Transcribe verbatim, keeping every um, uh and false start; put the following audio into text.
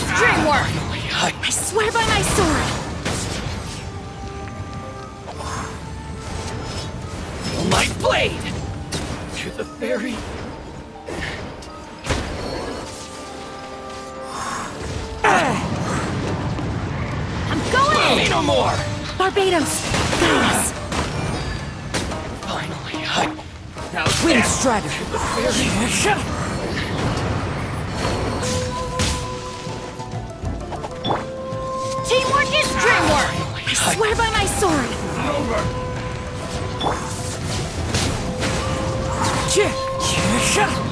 It's dream work! I, I swear by my sword! Feel my blade! Through the very... I'm going! Say no more! Barbados, guide us! Finally, I... Now Wind Strider! Through the very... Teamwork is dream work! I swear by my sword! Over! Cheer! Cheer!